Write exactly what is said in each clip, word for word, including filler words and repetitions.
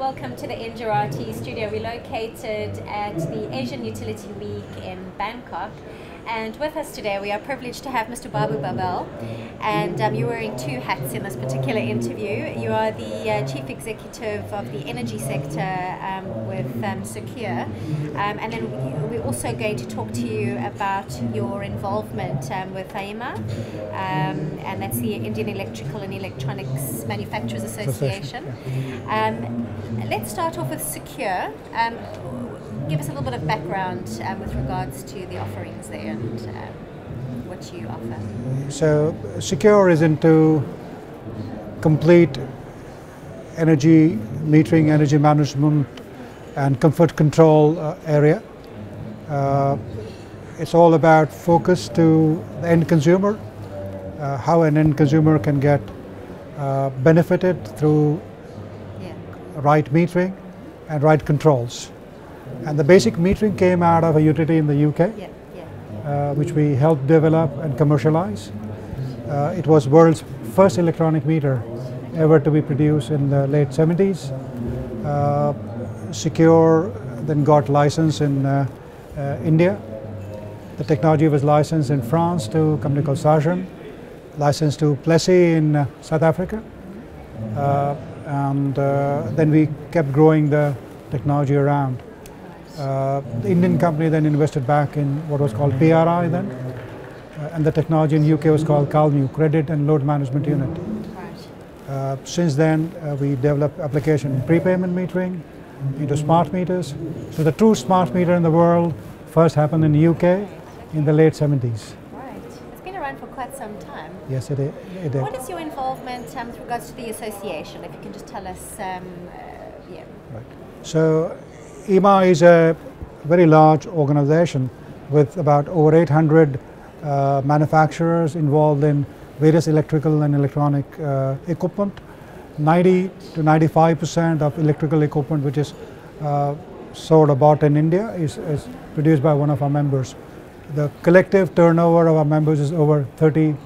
Welcome to the Engerati studio. We're located at the Asian Utility Week in Bangkok, and with us today we are privileged to have Mister Babu Babel, and um, you're wearing two hats in this particular interview. You are the uh, Chief Executive of the Energy Sector um, with um, Secure, um, and then we're also going to talk to you about your involvement um, with AIMA, um, and that's the Indian Electrical and Electronics Manufacturers Association. Um, let's start off with Secure. Um, Give us a little bit of background um, with regards to the offerings there and um, what you offer. So Secure is into complete energy metering, energy management and comfort control uh, area. Uh, it's all about focus to the end consumer, uh, how an end consumer can get uh, benefited through yeah. right metering and right controls. And the basic metering came out of a utility in the U K, yeah, yeah. Uh, which we helped develop and commercialize. Uh, it was world's first electronic meter ever to be produced in the late seventies. Uh, Secure then got license in uh, uh, India. The technology was licensed in France to a company called Sajem, licensed to Plessy in uh, South Africa. Uh, and uh, then we kept growing the technology around. Uh, the Indian company then invested back in what was called P R I then, uh, and the technology in U K was called CalMU, Credit and Load Management Unit. Uh, since then, uh, we developed application in prepayment metering, into smart meters. So the true smart meter in the world first happened in the U K in the late seventies. Right, it's been around for quite some time. Yes, it is. It is. What is your involvement um, with regards to the association? If you can just tell us, um, uh, yeah. Right. So. E M A is a very large organization with about over eight hundred uh, manufacturers involved in various electrical and electronic uh, equipment. ninety to ninety-five percent of electrical equipment which is uh, sold or bought in India is, is produced by one of our members. The collective turnover of our members is over thirty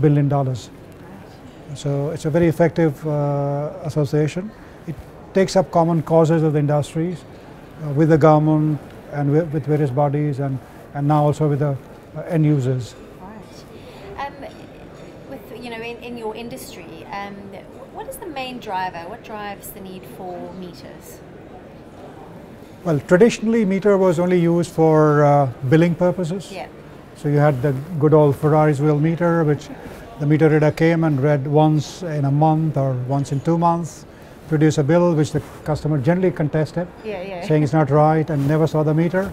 billion dollars. So it's a very effective uh, association. It takes up common causes of the industries, with the government and with various bodies and, and now also with the end users. Right. Um, with, you know, in, in your industry, um, what is the main driver? What drives the need for meters? Well, traditionally meter was only used for uh, billing purposes. Yeah. So you had the good old Ferraris wheel meter, which the meter reader came and read once in a month or once in two months. Produce a bill which the customer generally contested, yeah, yeah. saying it's not right and never saw the meter.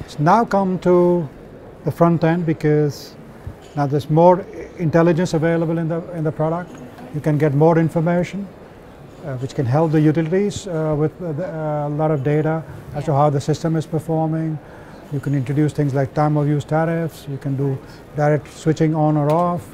It's now come to the front end because now there's more intelligence available in the in the product. You can get more information, uh, which can help the utilities uh, with uh, the, uh, a lot of data as yeah. to how the system is performing. You can introduce things like time of use tariffs. You can do direct switching on or off,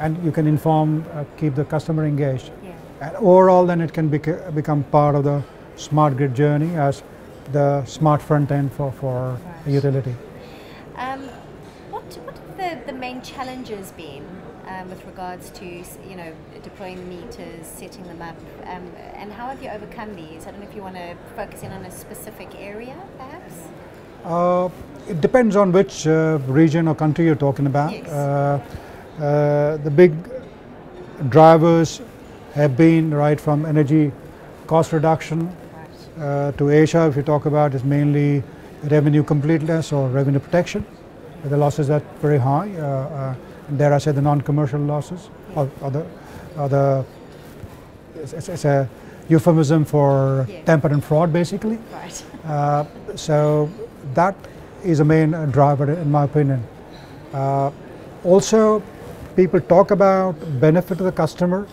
and you can inform, uh, keep the customer engaged. Yeah. And overall then it can beca become part of the smart grid journey as the smart front end for, for right. a utility. Um, what what have the, the main challenges been um, with regards to, you know, deploying the meters, setting them up, um, and how have you overcome these? I don't know if you want to focus in on a specific area perhaps? Uh, it depends on which uh, region or country you're talking about. Yes. Uh, uh, the big drivers have been right from energy cost reduction uh, to Asia, if you talk about, is mainly revenue completeness or revenue protection. The losses are very high, uh, uh, and dare I say the non-commercial losses, yeah. or, or the, or the it's, it's a euphemism for yeah. tamper and fraud basically. Right. Uh, so that is a main driver in my opinion. Uh, also, people talk about benefit to the customer.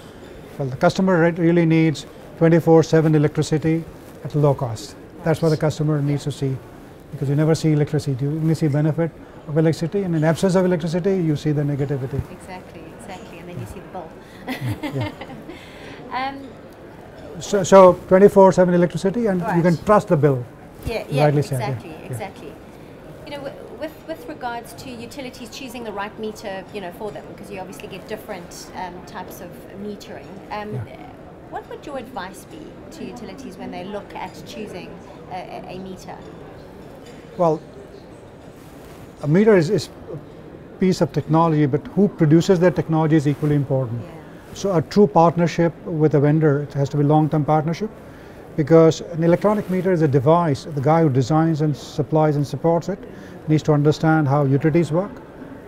Well, the customer really needs twenty-four seven electricity at low cost. That's what the customer needs to see, because you never see electricity. You only see benefit of electricity, and in absence of electricity, you see the negativity. Exactly, exactly, and then you see the bill. yeah. um, so, so twenty-four seven electricity, and right. you can trust the bill. Yeah, yeah, exactly, yeah, exactly. Yeah. You know, with with regards to utilities choosing the right meter, you know, for them, because you obviously get different um, types of metering. Um, yeah. What would your advice be to utilities when they look at choosing a, a meter? Well, a meter is, is a piece of technology, but who produces that technology is equally important. Yeah. So a true partnership with a vendor, it has to be a long-term partnership, because an electronic meter is a device. The guy who designs and supplies and supports it needs to understand how utilities work,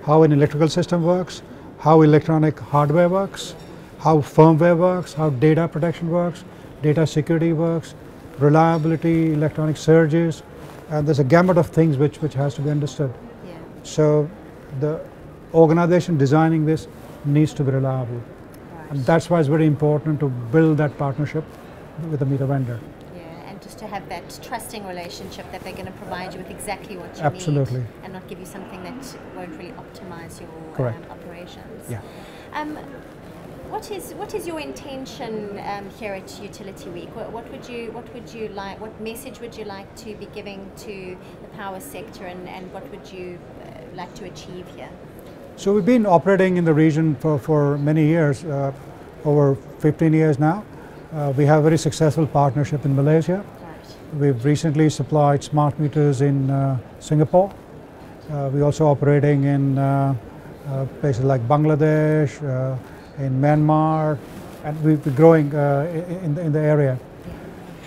how an electrical system works, how electronic hardware works, how firmware works, how data protection works, data security works, reliability, electronic surges, and there's a gamut of things which, which has to be understood. Yeah. So the organization designing this needs to be reliable. And that's why it's very important to build that partnership with the meter vendor. Yeah, and just to have that trusting relationship that they're going to provide you with exactly what you Absolutely. need. Absolutely. And not give you something that won't really optimize your Correct. Um, operations. Yeah. Um, what is what is your intention um, here at Utility Week? What, what would you what would you like? What message would you like to be giving to the power sector, and and what would you uh, like to achieve here? So we've been operating in the region for, for many years, uh, over fifteen years now. Uh, we have a very successful partnership in Malaysia. Right. We've recently supplied smart meters in uh, Singapore. Uh, we're also operating in uh, uh, places like Bangladesh, uh, in Myanmar, and we've been growing uh, in, the, in the area.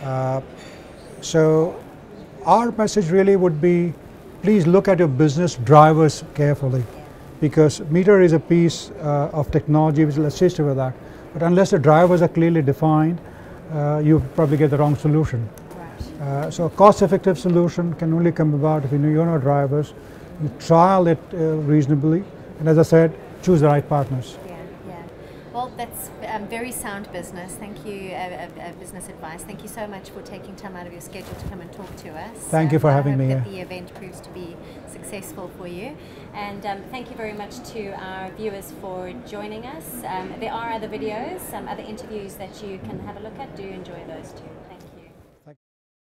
Uh, so our message really would be, please look at your business drivers carefully, because meter is a piece uh, of technology which will assist you with that. But unless the drivers are clearly defined, uh, you probably get the wrong solution. Right. Uh, so a cost-effective solution can only come about if you know your own drivers, you trial it uh, reasonably, and as I said, choose the right partners. Yeah, yeah. Well, that's um, very sound business. Thank you, uh, uh, business advice. Thank you so much for taking time out of your schedule to come and talk to us. Thank um, you for having me. I hope that the event proves to be successful for you. And um, thank you very much to our viewers for joining us. Um, there are other videos, some other interviews that you can have a look at. Do enjoy those too.